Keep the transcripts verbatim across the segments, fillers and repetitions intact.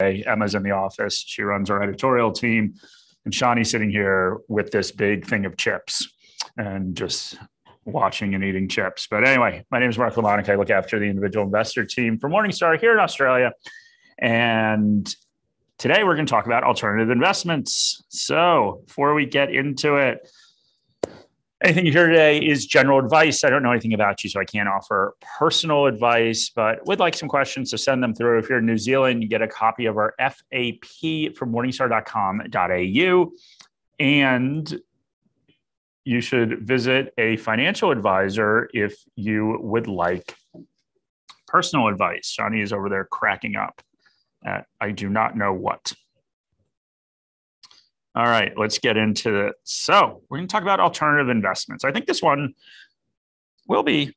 Emma's in the office. She runs our editorial team. And Shani's sitting here with this big thing of chips and just watching and eating chips. But anyway, my name is Mark LaMonica. I look after the individual investor team for Morningstar here in Australia. And today we're going to talk about alternative investments. So before we get into it, anything you hear today is general advice. I don't know anything about you, so I can't offer personal advice, but would like some questions, so send them through. If you're in New Zealand, you get a copy of our F A Q from morningstar dot com dot A U. And you should visit a financial advisor if you would like personal advice. Johnny is over there cracking up at I do not know what. All right, let's get into it. So we're going to talk about alternative investments. I think this one will be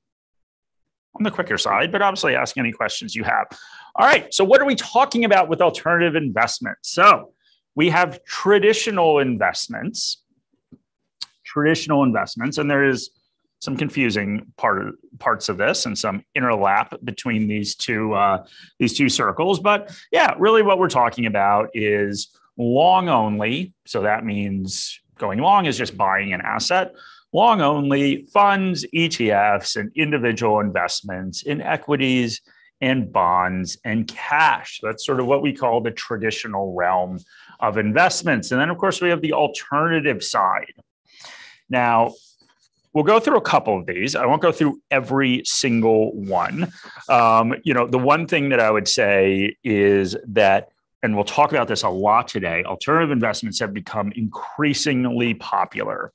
on the quicker side, but obviously ask any questions you have. All right, so what are we talking about with alternative investments? So we have traditional investments, traditional investments, and there is some confusing part, parts of this and some interlap between these two, uh, these two circles. But yeah, really what we're talking about is long only, so that means going long is just buying an asset. Long only funds, E T Fs, and individual investments in equities and bonds and cash. That's sort of what we call the traditional realm of investments. And then, of course, we have the alternative side. Now, we'll go through a couple of these. I won't go through every single one. Um, you know, the one thing that I would say is that, and we'll talk about this a lot today, alternative investments have become increasingly popular.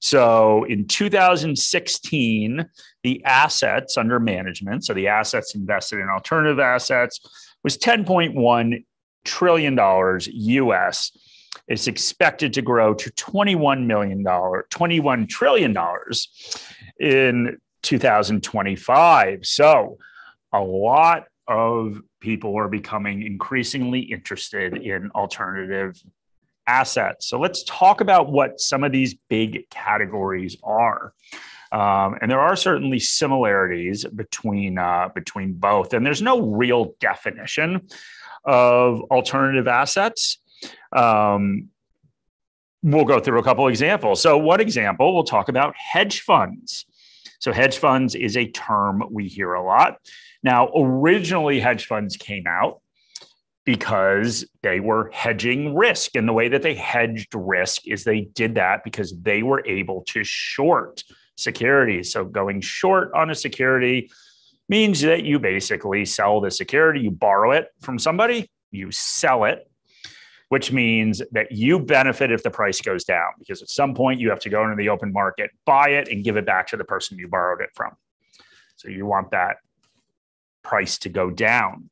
So in two thousand sixteen, the assets under management, so the assets invested in alternative assets, was ten point one trillion dollars U S. It's expected to grow to twenty-one trillion dollars in two thousand twenty-five. So a lot of people are becoming increasingly interested in alternative assets. So let's talk about what some of these big categories are. Um, and there are certainly similarities between, uh, between both. And there's no real definition of alternative assets. Um, we'll go through a couple examples. So one example, we'll talk about hedge funds. So hedge funds is a term we hear a lot. Now, originally, hedge funds came out because they were hedging risk. And the way that they hedged risk is they did that because they were able to short securities. So going short on a security means that you basically sell the security, you borrow it from somebody, you sell it, which means that you benefit if the price goes down, because at some point you have to go into the open market, buy it, and give it back to the person you borrowed it from. So you want that price to go down.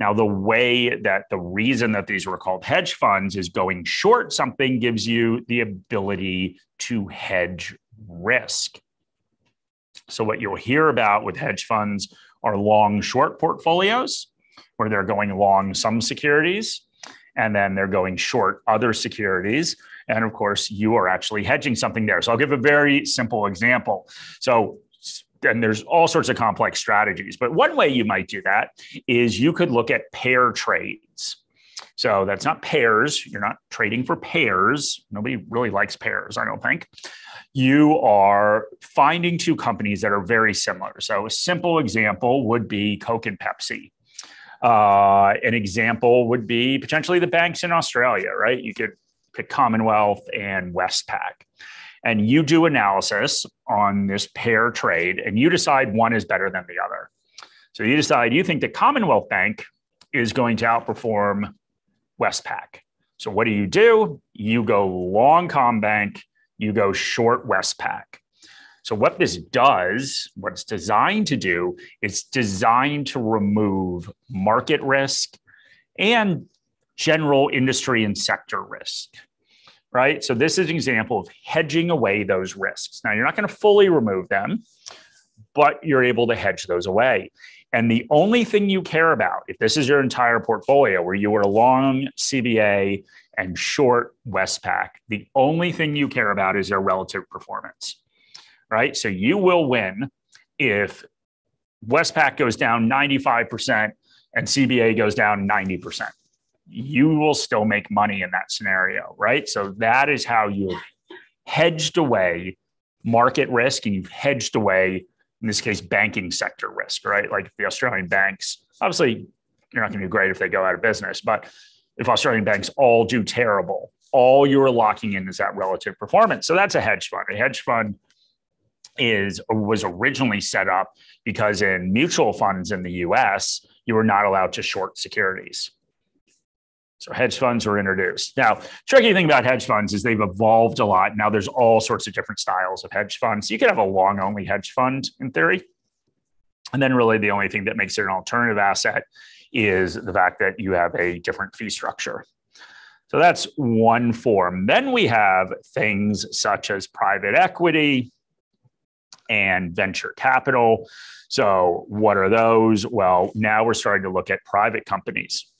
Now, the way that the reason that these were called hedge funds is going short something gives you the ability to hedge risk. So what you'll hear about with hedge funds are long short portfolios, where they're going long some securities, and then they're going short other securities. And of course, you are actually hedging something there. So I'll give a very simple example. So, and there's all sorts of complex strategies, but one way you might do that is you could look at pair trades. So that's not pairs. You're not trading for pairs. Nobody really likes pairs, I don't think. You are finding two companies that are very similar. So a simple example would be Coke and Pepsi. Uh, an example would be potentially the banks in Australia, right? You could pick Commonwealth and Westpac, and you do analysis on this pair trade and you decide one is better than the other. So you decide you think the Commonwealth Bank is going to outperform Westpac. So what do you do? You go long ComBank, you go short Westpac. So what this does, what it's designed to do, it's designed to remove market risk and general industry and sector risk, right? So this is an example of hedging away those risks. Now, you're not going to fully remove them, but you're able to hedge those away. And the only thing you care about, if this is your entire portfolio where you were long C B A and short Westpac, the only thing you care about is their relative performance. Right? So you will win if Westpac goes down ninety-five percent and C B A goes down ninety percent. you will still make money in that scenario, right? So that is how you hedged away market risk, and you've hedged away, in this case, banking sector risk, right? Like the Australian banks, obviously, you're not going to do great if they go out of business, but if Australian banks all do terrible, all you're locking in is that relative performance. So that's a hedge fund. A hedge fund is was originally set up because in mutual funds in the U S, you were not allowed to short securities. So hedge funds were introduced. Now, tricky thing about hedge funds is they've evolved a lot. Now there's all sorts of different styles of hedge funds. You could have a long only hedge fund in theory. And then really the only thing that makes it an alternative asset is the fact that you have a different fee structure. So that's one form. Then we have things such as private equity and venture capital. So what are those? Well, now we're starting to look at private companies.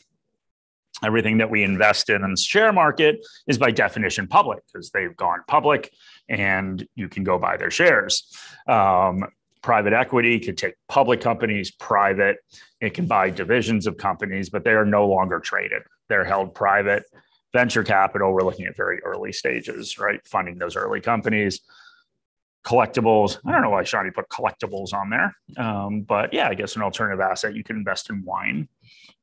Everything that we invest in in the share market is by definition public because they've gone public and you can go buy their shares. Um, private equity could take public companies private. It can buy divisions of companies, but they are no longer traded. They're held private. Venture capital, we're looking at very early stages, right? Funding those early companies. Collectibles. I don't know why Shani put collectibles on there, um, but yeah, I guess an alternative asset. You can invest in wine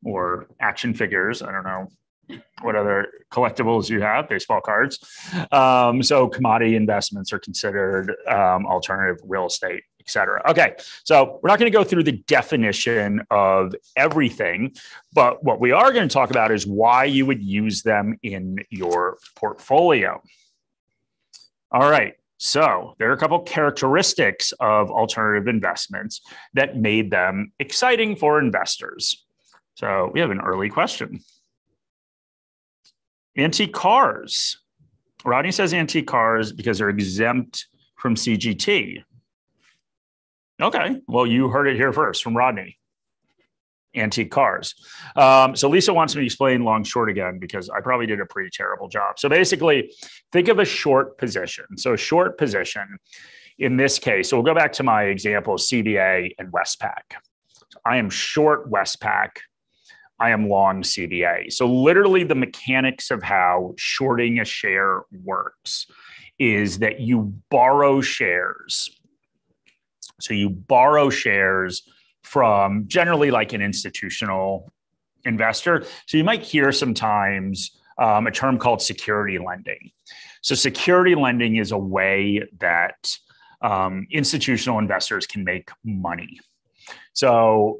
or action figures. I don't know what other collectibles you have, baseball cards. Um, so commodity investments are considered um, alternative real estate, et cetera. Okay, so we're not going to go through the definition of everything, but what we are going to talk about is why you would use them in your portfolio. All right. So there are a couple of characteristics of alternative investments that made them exciting for investors. So we have an early question. Antique cars. Rodney says antique cars because they're exempt from C G T. Okay, well, you heard it here first from Rodney. Antique cars. Um, so Lisa wants me to explain long short again, because I probably did a pretty terrible job. So basically, think of a short position. So a short position in this case, so we'll go back to my example, C B A and Westpac. So I am short Westpac. I am long C B A. So literally the mechanics of how shorting a share works is that you borrow shares. So you borrow shares from generally like an institutional investor. So you might hear sometimes um, a term called security lending. So security lending is a way that um, institutional investors can make money. So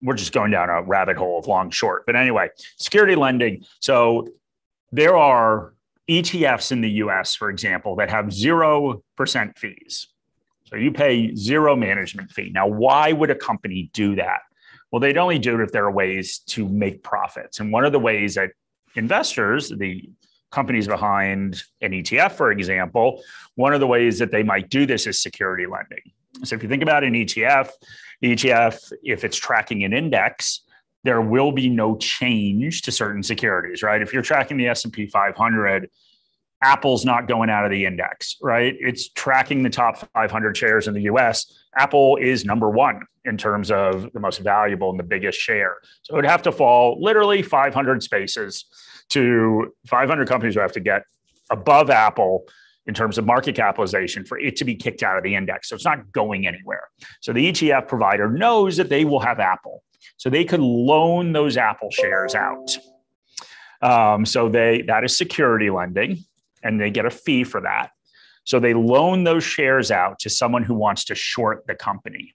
we're just going down a rabbit hole of long short, but anyway, security lending. So there are E T Fs in the U S, for example, that have zero percent fees. So you pay zero management fee. Now, why would a company do that? Well, they'd only do it if there are ways to make profits. And one of the ways that investors, the companies behind an E T F, for example, one of the ways that they might do this is security lending. So if you think about an E T F, the E T F, if it's tracking an index, there will be no change to certain securities, right? If you're tracking the S and P five hundred, Apple's not going out of the index, right? It's tracking the top five hundred shares in the U S. Apple is number one in terms of the most valuable and the biggest share. So it would have to fall literally five hundred spaces to five hundred companies who have to get above Apple in terms of market capitalization for it to be kicked out of the index. So it's not going anywhere. So the E T F provider knows that they will have Apple. So they could loan those Apple shares out. Um, so they that is security lending. And they get a fee for that. So they loan those shares out to someone who wants to short the company.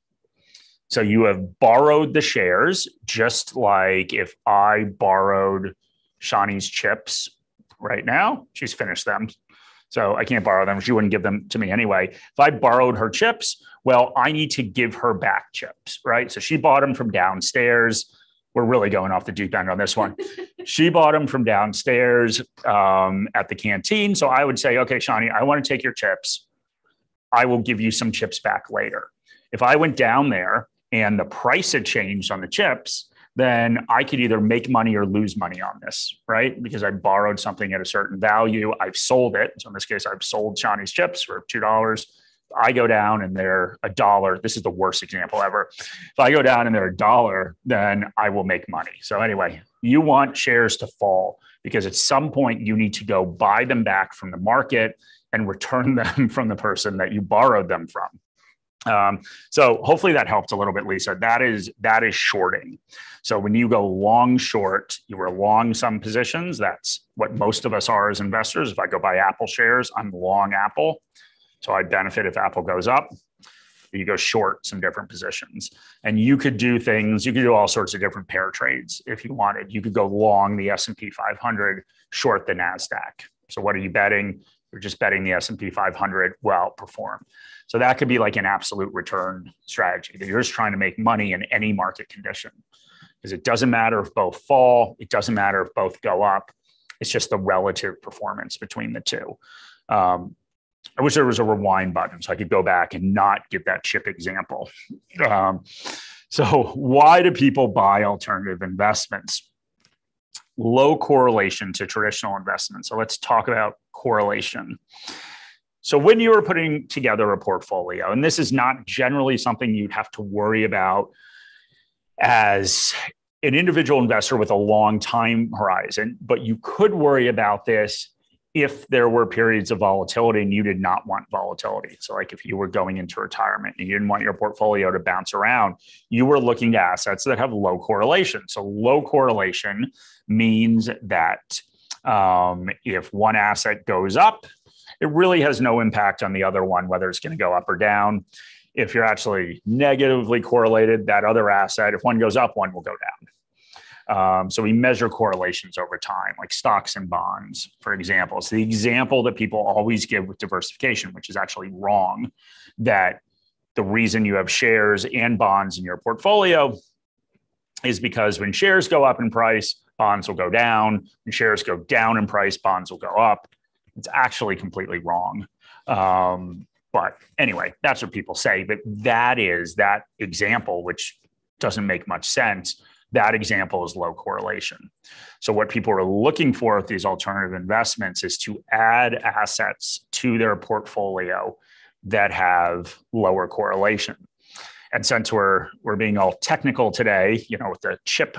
So you have borrowed the shares, just like if I borrowed Shani's chips right now, she's finished them. So I can't borrow them. She wouldn't give them to me anyway. If I borrowed her chips, well, I need to give her back chips, right? So she bought them from downstairs. We're really going off the deep end on this one. She bought them from downstairs um, at the canteen. So I would say, okay, Shani, I want to take your chips. I will give you some chips back later. If I went down there and the price had changed on the chips, then I could either make money or lose money on this, right? Because I borrowed something at a certain value. I've sold it. So in this case, I've sold Shani's chips for two dollars. I go down and they're a dollar. This is the worst example ever. If I go down and they're a dollar, then I will make money. So anyway, You want shares to fall because at some point you need to go buy them back from the market and return them from the person that you borrowed them from. Um, so hopefully that helped a little bit, Lisa. That is, that is shorting. So when you go long short, you were long some positions. That's what most of us are as investors. If I go buy Apple shares, I'm long Apple. So I benefit if Apple goes up. You go short some different positions, and you could do things. You could do all sorts of different pair trades if you wanted. You could go long the S and P five hundred, short the NASDAQ. So what are you betting? You're just betting the S and P five hundred will outperform. So that could be like an absolute return strategy that you're just trying to make money in any market condition, because it doesn't matter if both fall. It doesn't matter if both go up. It's just the relative performance between the two. Um, I wish there was a rewind button so I could go back and not give that chip example. Um, so why do people buy alternative investments? Low correlation to traditional investments. So let's talk about correlation. So when you are putting together a portfolio, and this is not generally something you'd have to worry about as an individual investor with a long time horizon, but you could worry about this if there were periods of volatility and you did not want volatility. So like if you were going into retirement and you didn't want your portfolio to bounce around, you were looking to assets that have low correlation. So low correlation means that um, if one asset goes up, it really has no impact on the other one, whether it's going to go up or down. If you're actually negatively correlated, that other asset, if one goes up, one will go down. Um, so we measure correlations over time, like stocks and bonds, for example. It's the example that people always give with diversification, which is actually wrong, that the reason you have shares and bonds in your portfolio is because when shares go up in price, bonds will go down. When shares go down in price, bonds will go up. It's actually completely wrong. Um, but anyway, that's what people say. But that is that example, which doesn't make much sense. That example is low correlation. So what people are looking for with these alternative investments is to add assets to their portfolio that have lower correlation. And since we're, we're being all technical today, you know, with the chip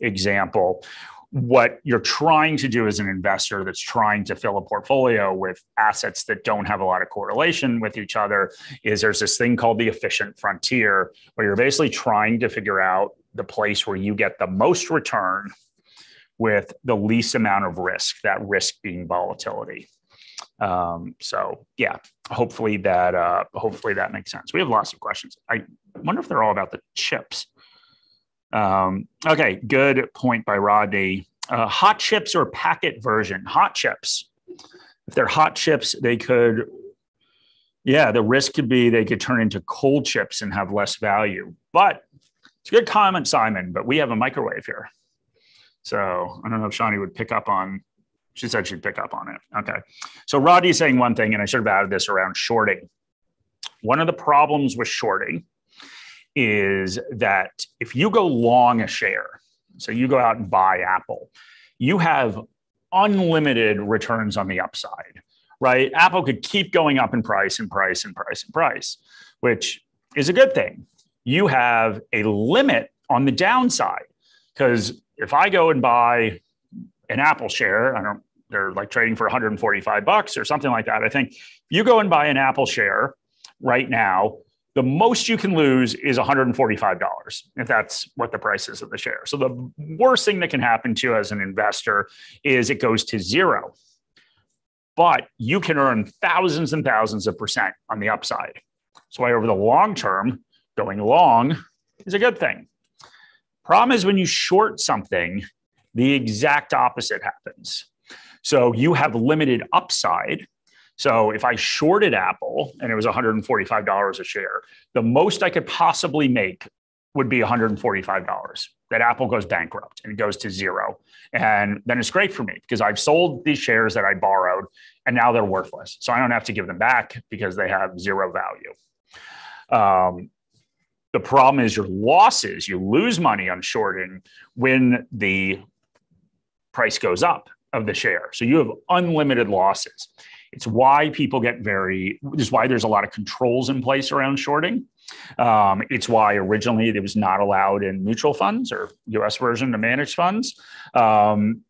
example, what you're trying to do as an investor that's trying to fill a portfolio with assets that don't have a lot of correlation with each other is there's this thing called the efficient frontier, where you're basically trying to figure out the place where you get the most return with the least amount of risk, that risk being volatility. Um, so yeah, hopefully that, uh, hopefully that makes sense. We have lots of questions. I wonder if they're all about the chips. Um, okay. Good point by Rodney. Uh, hot chips or packet version? Hot chips. If they're hot chips, they could, yeah, the risk could be they could turn into cold chips and have less value, but it's a good comment, Simon, but we have a microwave here. So I don't know if Shani would pick up on, she said she'd pick up on it. Okay. So Rodney's saying one thing, and I should have added this around shorting. One of the problems with shorting is that if you go long a share, so you go out and buy Apple, you have unlimited returns on the upside, right? Apple could keep going up in price and price and price and price, which is a good thing. You have a limit on the downside, because if I go and buy an Apple share, I don't, they're like trading for one hundred forty-five bucks or something like that. I think you go and buy an Apple share right now, the most you can lose is one hundred forty-five dollars, if that's what the price is of the share. So the worst thing that can happen to you as an investor is it goes to zero, but you can earn thousands and thousands of percent on the upside. So over the long term, going long is a good thing. Problem is when you short something, the exact opposite happens. So you have limited upside. So if I shorted Apple and it was one hundred forty-five dollars a share, the most I could possibly make would be one hundred forty-five dollars. That Apple goes bankrupt and it goes to zero. And then it's great for me because I've sold these shares that I borrowed and now they're worthless. So I don't have to give them back because they have zero value. Um, The problem is your losses, you lose money on shorting when the price goes up of the share. So you have unlimited losses. It's why people get very, it's why there's a lot of controls in place around shorting. Um, it's why originally it was not allowed in mutual funds or U S version of managed funds. Um,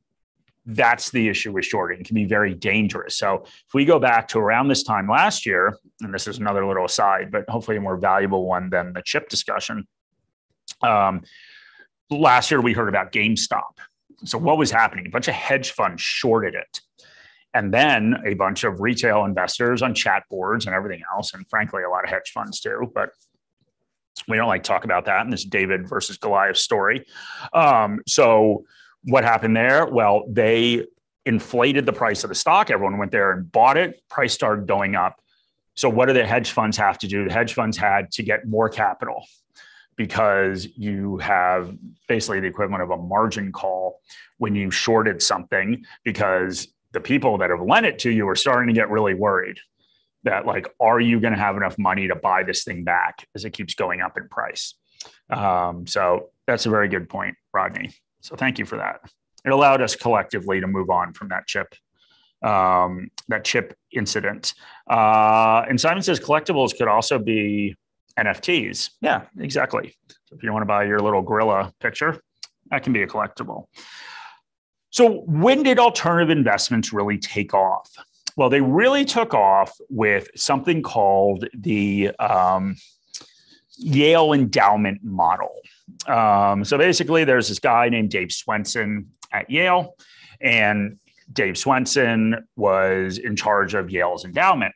that's the issue with shorting. It can be very dangerous. So if we go back to around this time last year, and this is another little aside, but hopefully a more valuable one than the chip discussion. Um, last year, we heard about GameStop. So what was happening? A bunch of hedge funds shorted it. And then a bunch of retail investors on chat boards and everything else, and frankly, a lot of hedge funds too, but we don't like to talk about that in this David versus Goliath story. Um, so what happened there? Well, they inflated the price of the stock. Everyone went there and bought it. Price started going up. So what do the hedge funds have to do? The hedge funds had to get more capital, because you have basically the equivalent of a margin call when you shorted something, because the people that have lent it to you are starting to get really worried that, like, are you going to have enough money to buy this thing back as it keeps going up in price? Um, so that's a very good point, Rodney. So thank you for that. It allowed us collectively to move on from that chip, um, that chip incident. Uh, and Simon says collectibles could also be N F Ts. Yeah, exactly. So if you want to buy your little gorilla picture, that can be a collectible. So when did alternative investments really take off? Well, they really took off with something called the um, Yale Endowment Model. Um, so basically, there's this guy named Dave Swenson at Yale, and Dave Swenson was in charge of Yale's endowment.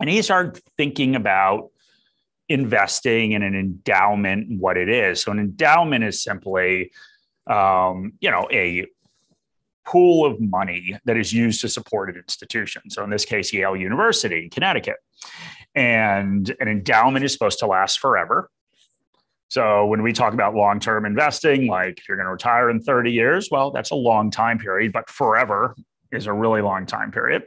And he started thinking about investing in an endowment and what it is. So an endowment is simply Um, you know, a pool of money that is used to support an institution. So in this case, Yale University in Connecticut. And an endowment is supposed to last forever. So when we talk about long-term investing, like if you're going to retire in thirty years, well, that's a long time period, but forever is a really long time period.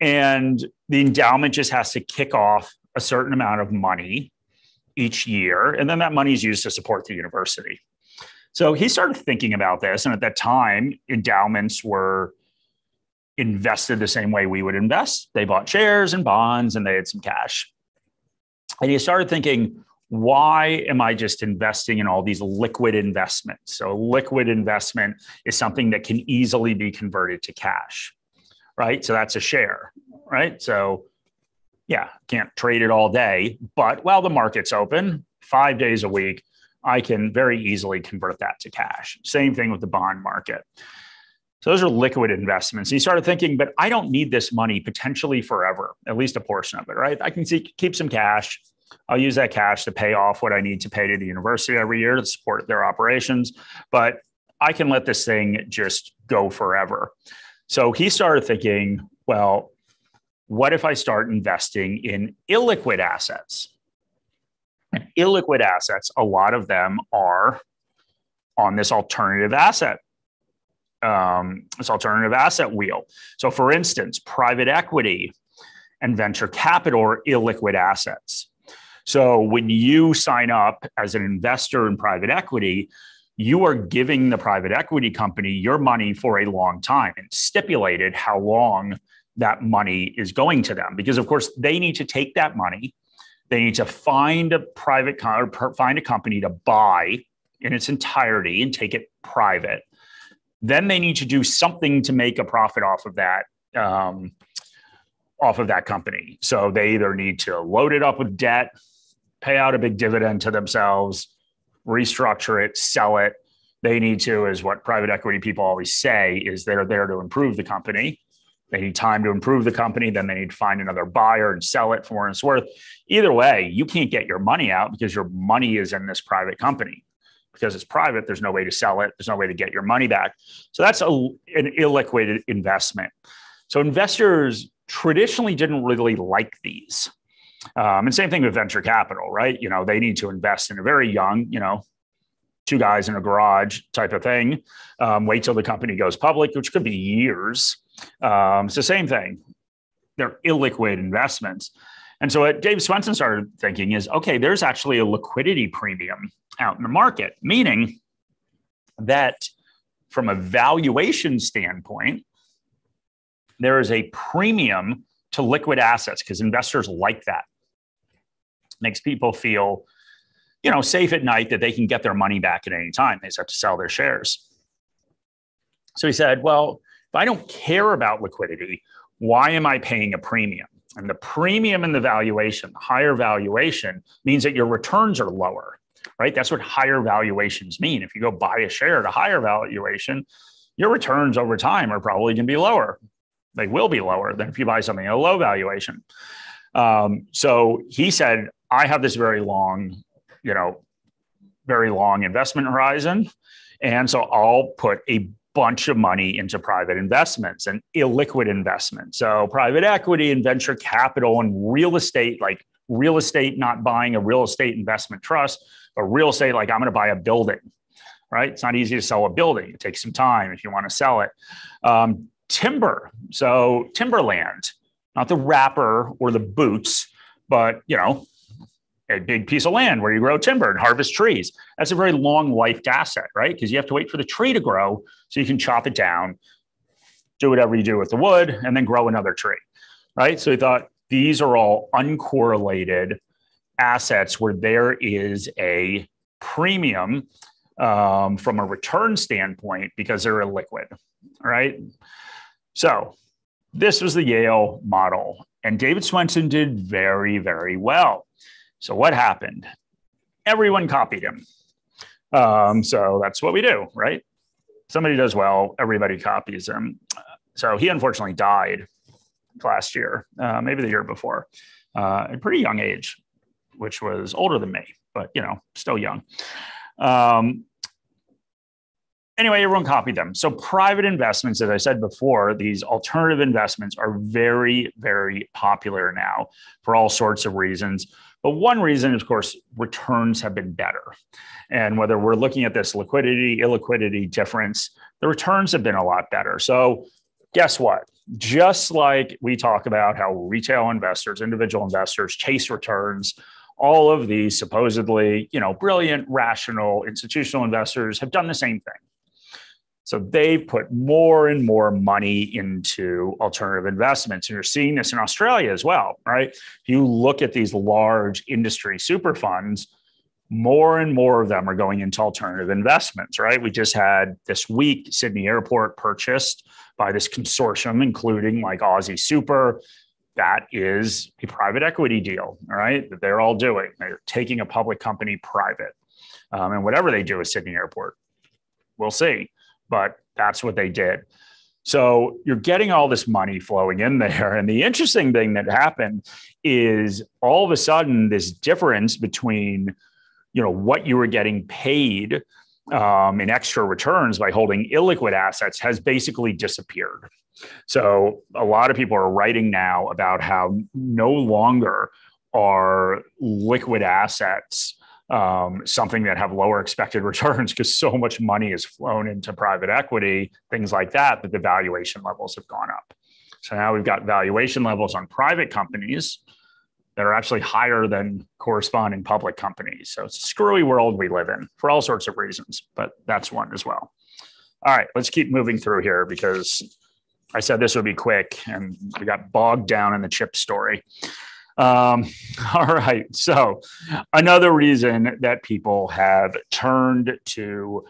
And the endowment just has to kick off a certain amount of money each year. And then that money is used to support the university. So he started thinking about this. And at that time, endowments were invested the same way we would invest. They bought shares and bonds, and they had some cash. And he started thinking, why am I just investing in all these liquid investments? So liquid investment is something that can easily be converted to cash, right? So that's a share, right? So yeah, can't trade it all day, but while the market's open five days a week, I can very easily convert that to cash. Same thing with the bond market. So those are liquid investments. And you started thinking, but I don't need this money potentially forever, at least a portion of it, right? I can see, keep some cash. I'll use that cash to pay off what I need to pay to the university every year to support their operations, but I can let this thing just go forever. So he started thinking, well, what if I start investing in illiquid assets? And illiquid assets, a lot of them are on this alternative asset, um, this alternative asset wheel. So for instance, private equity and venture capital are illiquid assets. So when you sign up as an investor in private equity, you are giving the private equity company your money for a long time and stipulated how long that money is going to them. Because of course, they need to take that money. They need to find a private co- or find a company to buy in its entirety and take it private. Then they need to do something to make a profit off of that, um, off of that company. So they either need to load it up with debt, pay out a big dividend to themselves, restructure it, sell it. They need to, is what private equity people always say, is they're there to improve the company. They need time to improve the company. Then they need to find another buyer and sell it for what it's worth. Either way, you can't get your money out because your money is in this private company. Because it's private, there's no way to sell it. There's no way to get your money back. So that's a, an illiquid investment. So investors traditionally didn't really like these. Um, and same thing with venture capital, right? You know, they need to invest in a very young, you know, two guys in a garage type of thing. Um, wait till the company goes public, which could be years. Um, so same thing, they're illiquid investments. And so what Dave Swenson started thinking is, okay, there's actually a liquidity premium out in the market, meaning that from a valuation standpoint, there is a premium to liquid assets because investors like that. makes people feel, you know, safe at night that they can get their money back at any time. They just have to sell their shares. So he said, well, if I don't care about liquidity, why am I paying a premium? And the premium in the valuation, the higher valuation, means that your returns are lower, right? That's what higher valuations mean. If you go buy a share at a higher valuation, your returns over time are probably going to be lower. They will be lower than if you buy something at a low valuation. Um, so he said, I have this very long, you know, very long investment horizon. And so I'll put a bunch of money into private investments and illiquid investments. So private equity and venture capital and real estate, like real estate, not buying a real estate investment trust, but real estate, like I'm going to buy a building, right? It's not easy to sell a building. It takes some time if you want to sell it. Um, timber. So timberland, not the wrapper or the boots, but, you know, a big piece of land where you grow timber and harvest trees. That's a very long-lived asset, right? Because you have to wait for the tree to grow so you can chop it down, do whatever you do with the wood, and then grow another tree, right? So we thought these are all uncorrelated assets where there is a premium um, from a return standpoint because they're illiquid, right? So this was the Yale model, and David Swenson did very, very well. So what happened? Everyone copied him. Um, so that's what we do, right? Somebody does well, everybody copies him. So he unfortunately died last year, uh, maybe the year before, uh, at a pretty young age, which was older than me, but you know, still young. Um, anyway, everyone copied them. So private investments, as I said before, these alternative investments are very, very popular now for all sorts of reasons. But one reason, of course, returns have been better. And whether we're looking at this liquidity, illiquidity difference, the returns have been a lot better. So guess what? Just like we talk about how retail investors, individual investors chase returns, all of these supposedly, you know, brilliant, rational, institutional investors have done the same thing. So they've put more and more money into alternative investments. And you're seeing this in Australia as well, right? If you look at these large industry super funds, more and more of them are going into alternative investments, right? We just had this week, Sydney Airport purchased by this consortium, including like Aussie Super. That is a private equity deal, all right, that they're all doing. They're taking a public company private. Um, and whatever they do at Sydney Airport, we'll see. But that's what they did. So you're getting all this money flowing in there. And the interesting thing that happened is all of a sudden this difference between, you know, what you were getting paid um, in extra returns by holding illiquid assets has basically disappeared. So a lot of people are writing now about how no longer are liquid assets Um, something that have lower expected returns because so much money is flown into private equity, things like that, that the valuation levels have gone up. So now we've got valuation levels on private companies that are actually higher than corresponding public companies. So it's a screwy world we live in for all sorts of reasons, but that's one as well. All right, let's keep moving through here because I said this would be quick and we got bogged down in the chip story. Um, all right. So another reason that people have turned to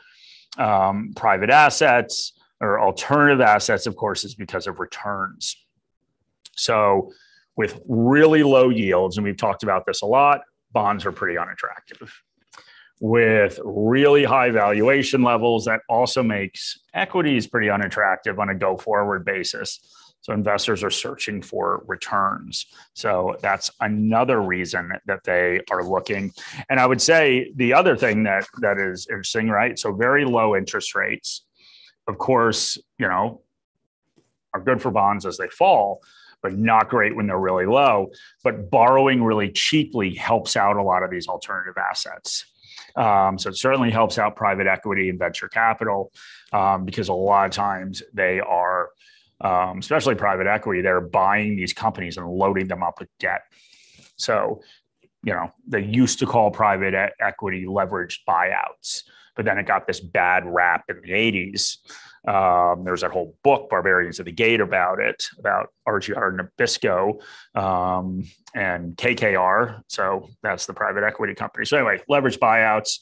um, private assets or alternative assets, of course, is because of returns. So with really low yields, and we've talked about this a lot, bonds are pretty unattractive. With really high valuation levels, that also makes equities pretty unattractive on a go-forward basis. So investors are searching for returns. So that's another reason that they are looking. And I would say the other thing that that is interesting, right? So very low interest rates, of course, you know, are good for bonds as they fall, but not great when they're really low. But borrowing really cheaply helps out a lot of these alternative assets. Um, so it certainly helps out private equity and venture capital um, because a lot of times they are, Um, especially private equity, they're buying these companies and loading them up with debt. So, you know, they used to call private e- equity leveraged buyouts. but then it got this bad rap in the eighties. Um, there's that whole book, Barbarians at the Gate, about it, about R J R Nabisco um, and K K R. So that's the private equity company. So anyway, leveraged buyouts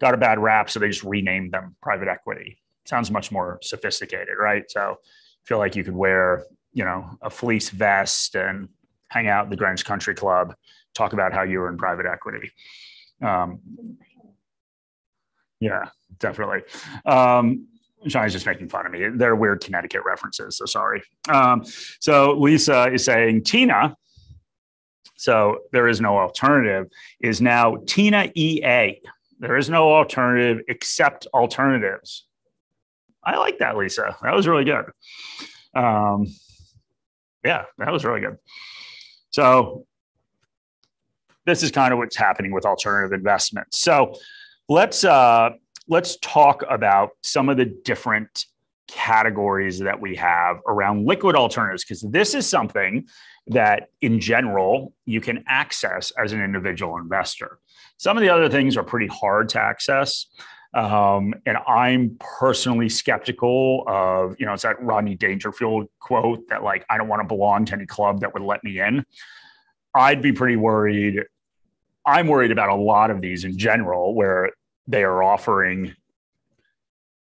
got a bad rap, so they just renamed them private equity. Sounds much more sophisticated, right? So I feel like you could wear, you know, a fleece vest and hang out at the Greenwich Country Club, talk about how you were in private equity. Um, yeah, definitely. Um, Shani's just making fun of me. They're weird Connecticut references, so sorry. Um, so Lisa is saying Tina, so there is no alternative, is now Tina E A. There is no alternative except alternatives. I like that, Lisa. That was really good. Um, yeah, that was really good. So this is kind of what's happening with alternative investments. So let's uh, let's talk about some of the different categories that we have around liquid alternatives, because this is something that in general you can access as an individual investor. Some of the other things are pretty hard to access. Um, and I'm personally skeptical of, you know, it's that Rodney Dangerfield quote that like, I don't want to belong to any club that would let me in. I'd be pretty worried. I'm worried about a lot of these in general, where they are offering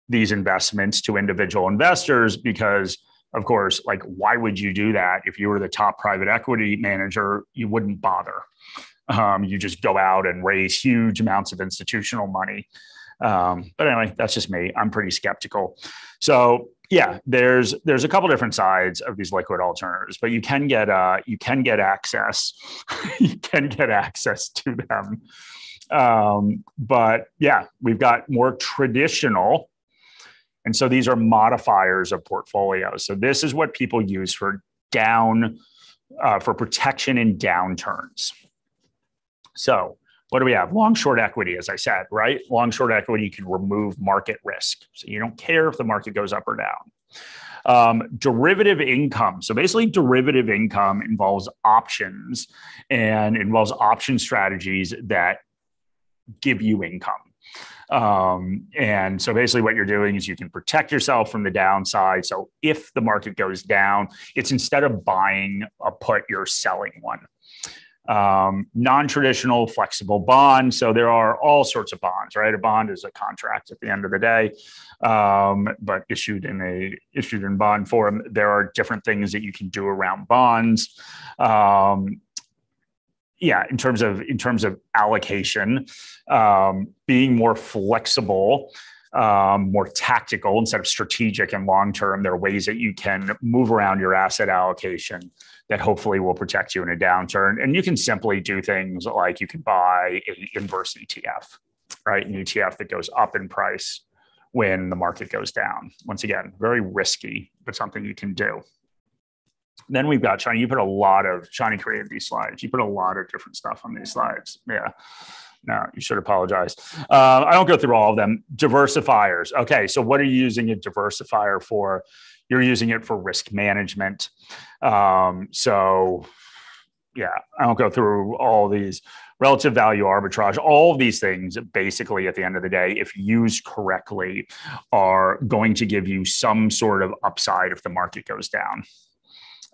these investments to individual investors, because of course, like, why would you do that? If you were the top private equity manager, you wouldn't bother. Um, you just go out and raise huge amounts of institutional money. Um, but anyway, that's just me. I'm pretty skeptical. So yeah, there's, there's a couple different sides of these liquid alternatives, but you can get, uh, you can get access, you can get access to them. Um, but yeah, we've got more traditional. And so these are modifiers of portfolios. So this is what people use for down, uh, for protection in downturns. So what do we have? Long short equity, as I said, right? Long short equity can remove market risk. So you don't care if the market goes up or down. Um, derivative income. So basically derivative income involves options and involves option strategies that give you income. Um, and so basically what you're doing is you can protect yourself from the downside. So if the market goes down, it's instead of buying a put, you're selling one. Um, non-traditional flexible bond. So there are all sorts of bonds, right? A bond is a contract at the end of the day, um, but issued in a issued in bond form. There are different things that you can do around bonds. Um, yeah, in terms of in terms of allocation, um, being more flexible, um, more tactical instead of strategic and long-term. There are ways that you can move around your asset allocation that hopefully will protect you in a downturn. And you can simply do things like you can buy an inverse E T F, right? An E T F that goes up in price when the market goes down. Once again, very risky, but something you can do. Then we've got, Shani, you put a lot of, Shani created these slides. You put a lot of different stuff on these slides. Yeah, no, you should apologize. Uh, I don't go through all of them. Diversifiers. Okay, so what are you using a diversifier for? You're using it for risk management. Um, so yeah, I don't go through all these. Relative value arbitrage, all of these things basically at the end of the day, if used correctly, are going to give you some sort of upside if the market goes down.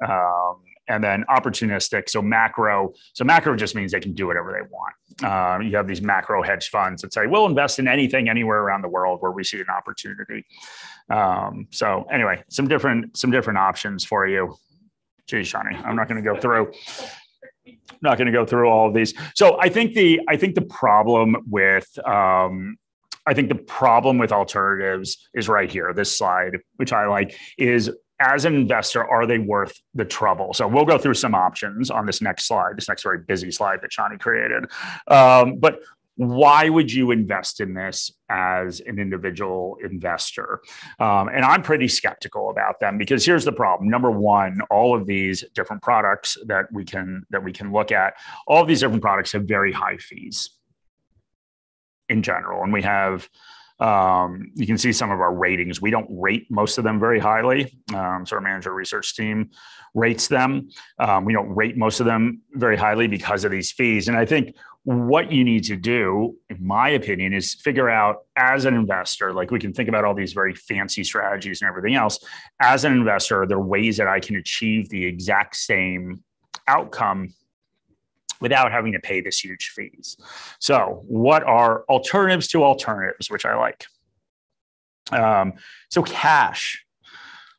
Um, and then opportunistic, so macro. So macro just means they can do whatever they want. Uh, you have these macro hedge funds that say, we'll invest in anything anywhere around the world where we see an opportunity. Um, so anyway, some different, some different options for you. Geez, Shani, I'm not going to go through, not going to go through all of these. So I think the, I think the problem with, um, I think the problem with alternatives is right here. This slide, which I like, is as an investor, are they worth the trouble? So we'll go through some options on this next slide, this next very busy slide that Shani created. Um, but why would you invest in this as an individual investor? Um, and I'm pretty skeptical about them, because here's the problem. Number one, all of these different products that we can, that we can look at, all of these different products have very high fees in general. And we have... Um, you can see some of our ratings. We don't rate most of them very highly. Um, so our manager research team rates them. Um, we don't rate most of them very highly because of these fees. And I think what you need to do, in my opinion, is figure out as an investor, like we can think about all these very fancy strategies and everything else. As an investor, are there ways that I can achieve the exact same outcome without having to pay this huge fees? So what are alternatives to alternatives, which I like? Um, so cash.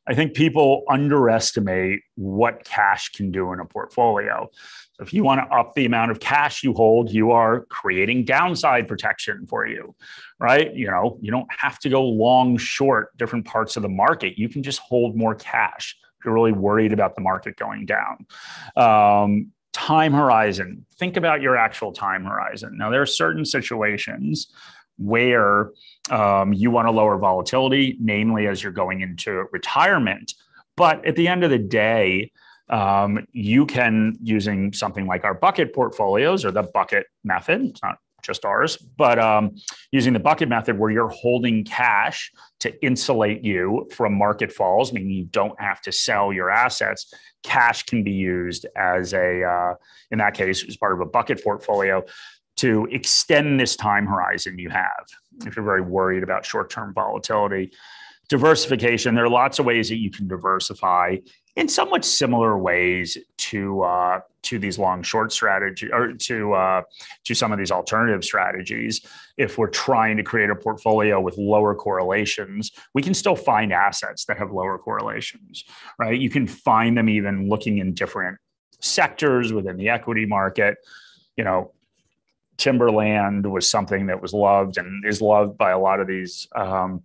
I think people underestimate what cash can do in a portfolio. So if you want to up the amount of cash you hold, you are creating downside protection for you, right? You know, you don't have to go long, short different parts of the market. You can just hold more cash if you're really worried about the market going down. Um, time horizon. Think about your actual time horizon. Now, there are certain situations where um, you want to lower volatility, namely as you're going into retirement. But at the end of the day, um, you can, using something like our bucket portfolios or the bucket method, it's not just ours, but um, using the bucket method where you're holding cash to insulate you from market falls, meaning you don't have to sell your assets. Cash can be used as a, uh, in that case, as part of a bucket portfolio to extend this time horizon you have if you're very worried about short-term volatility. Diversification, there are lots of ways that you can diversify in somewhat similar ways to uh, to these long-short strategies or to, uh, to some of these alternative strategies. If we're trying to create a portfolio with lower correlations, we can still find assets that have lower correlations, right? You can find them even looking in different sectors within the equity market. You know, timberland was something that was loved and is loved by a lot of these, um,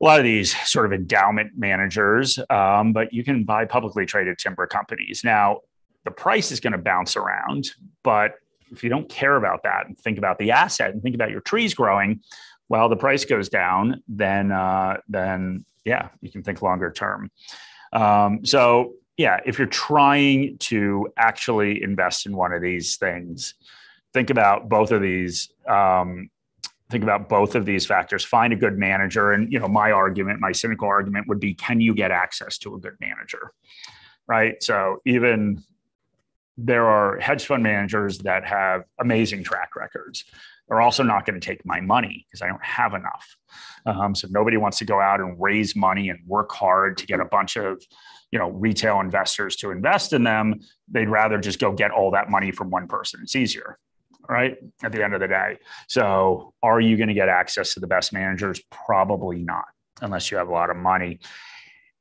a lot of these sort of endowment managers. Um, but you can buy publicly traded timber companies. Now, the price is going to bounce around, but if you don't care about that and think about the asset and think about your trees growing, while the price goes down, then uh, then yeah, you can think longer term. Um, so yeah, if you're trying to actually invest in one of these things, think about both of these. Um, think about both of these factors. Find a good manager, and you know my argument, my cynical argument would be: can you get access to a good manager? Right. So even there are hedge fund managers that have amazing track records. They're also not going to take my money because I don't have enough. Um, so nobody wants to go out and raise money and work hard to get a bunch of, you know, retail investors to invest in them. They'd rather just go get all that money from one person. It's easier. Right at the end of the day. So are you going to get access to the best managers? Probably not, unless you have a lot of money.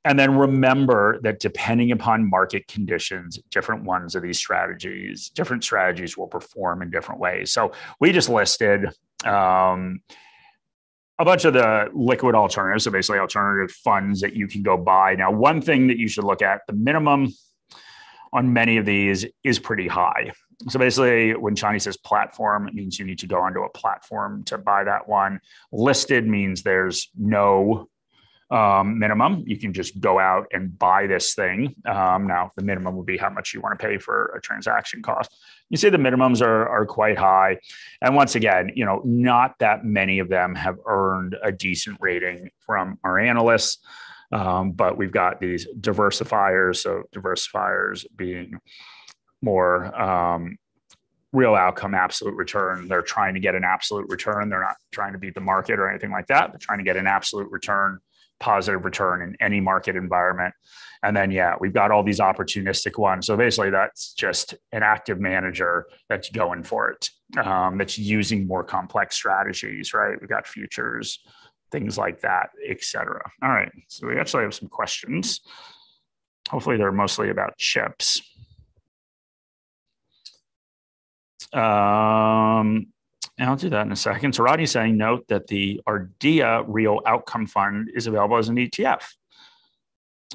And then remember that depending upon market conditions, different ones of these strategies, different strategies will perform in different ways. So we just listed um, a bunch of the liquid alternatives, so basically alternative funds that you can go buy. Now, one thing that you should look at, the minimum on many of these is pretty high. So basically, when Shani says platform, it means you need to go onto a platform to buy that one. Listed means there's no um, minimum. You can just go out and buy this thing. Um, now, the minimum would be how much you want to pay for a transaction cost. You see the minimums are, are quite high. And once again, you know, not that many of them have earned a decent rating from our analysts. Um, but we've got these diversifiers. So diversifiers being more um, real outcome, absolute return. They're trying to get an absolute return. They're not trying to beat the market or anything like that. They're trying to get an absolute return, positive return in any market environment. And then, yeah, we've got all these opportunistic ones. So basically that's just an active manager that's going for it, um, that's using more complex strategies, right? We've got futures, things like that, et cetera. All right, so we actually have some questions. Hopefully they're mostly about chips. Um, and I'll do that in a second. So Rodney's saying, note that the Ardea Real Outcome Fund is available as an E T F.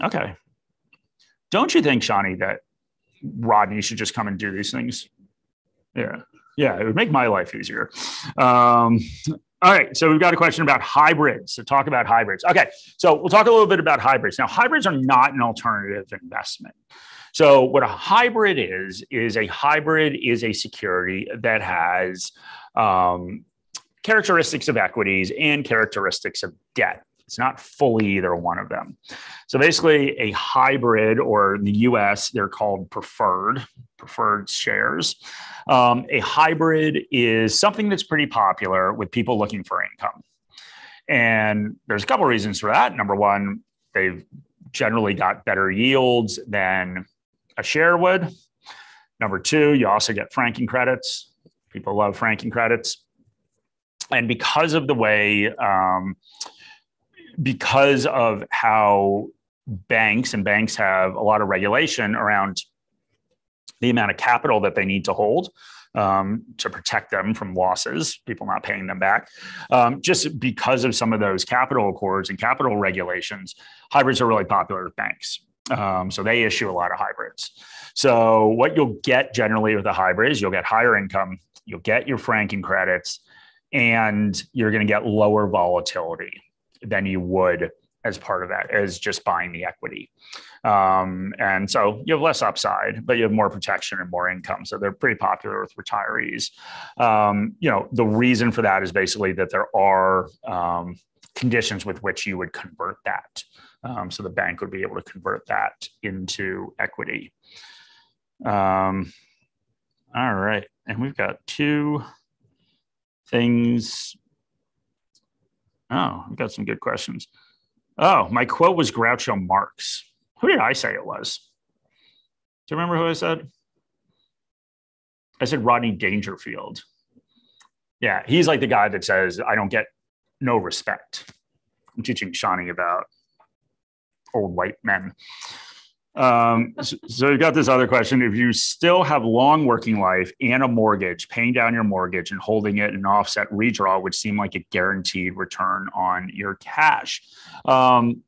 Okay. Don't you think, Shani, that Rodney should just come and do these things? Yeah. Yeah, it would make my life easier. Um, all right. So we've got a question about hybrids. So talk about hybrids. Okay. So we'll talk a little bit about hybrids. Now, hybrids are not an alternative investment. So what a hybrid is, is a hybrid is a security that has um, characteristics of equities and characteristics of debt. It's not fully either one of them. So basically a hybrid, or in the U S, they're called preferred, preferred shares. Um, a hybrid is something that's pretty popular with people looking for income. And there's a couple of reasons for that. Number one, they've generally got better yields than a share would. Number two, you also get franking credits. People love franking credits. And because of the way, um, because of how banks and banks have a lot of regulation around the amount of capital that they need to hold um, to protect them from losses, people not paying them back. Um, just because of some of those capital accords and capital regulations, hybrids are really popular with banks. Um, so they issue a lot of hybrids. So what you'll get generally with a hybrid is you'll get higher income, you'll get your franking credits, and you're going to get lower volatility than you would as part of that, as just buying the equity. Um, and so you have less upside, but you have more protection and more income. So they're pretty popular with retirees. Um, you know, the reason for that is basically that there are um, conditions with which you would convert that. Um, so the bank would be able to convert that into equity. Um, all right. And we've got two things. Oh, we've got some good questions. Oh, my quote was Groucho Marx. Who did I say it was? Do you remember who I said? I said Rodney Dangerfield. Yeah, he's like the guy that says, I don't get no respect. I'm teaching Shani about old white men. Um, so you've got this other question. If you still have long working life and a mortgage, paying down your mortgage and holding it an offset redraw would seem like a guaranteed return on your cash. Um,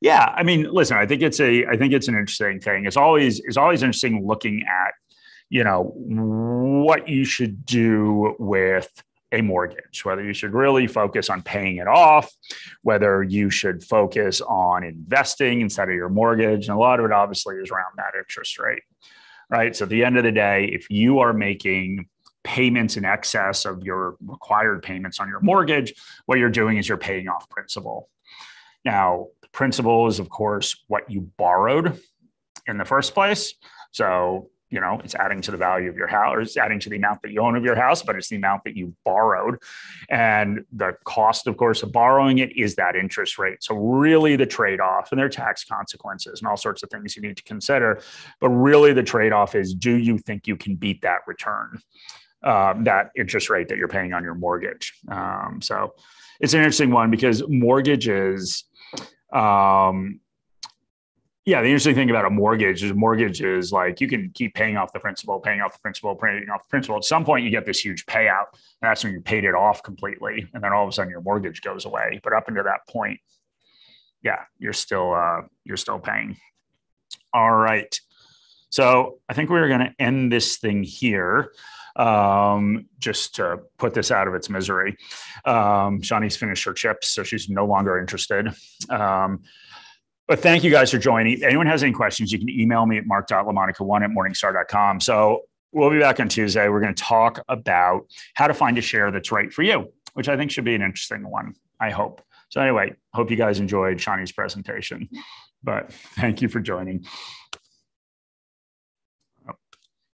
yeah, I mean, listen, I think it's a, I think it's an interesting thing. It's always, it's always interesting looking at, you know, what you should do with a mortgage, whether you should really focus on paying it off, whether you should focus on investing instead of your mortgage. And a lot of it obviously is around that interest rate, right? So at the end of the day, if you are making payments in excess of your required payments on your mortgage, what you're doing is you're paying off principal. Now, principal is, of course, what you borrowed in the first place. So you know, it's adding to the value of your house, or it's adding to the amount that you own of your house, but it's the amount that you borrowed. And the cost, of course, of borrowing it is that interest rate. So really the trade-off, and there are tax consequences and all sorts of things you need to consider, but really the trade-off is, do you think you can beat that return, um, that interest rate that you're paying on your mortgage? Um, so it's an interesting one because mortgages, um, yeah, the interesting thing about a mortgage is mortgage is like you can keep paying off the principal, paying off the principal, paying off the principal. At some point, you get this huge payout. And that's when you paid it off completely. And then all of a sudden your mortgage goes away. But up until that point, yeah, you're still uh, you're still paying. All right. So I think we're going to end this thing here. Um, just to put this out of its misery. Um, Shani's finished her chips, so she's no longer interested. Um, But thank you guys for joining. If anyone has any questions, you can email me at mark dot lamonica one at morningstar dot com. So we'll be back on Tuesday. We're going to talk about how to find a share that's right for you, which I think should be an interesting one, I hope. So anyway, hope you guys enjoyed Shani's presentation, but thank you for joining.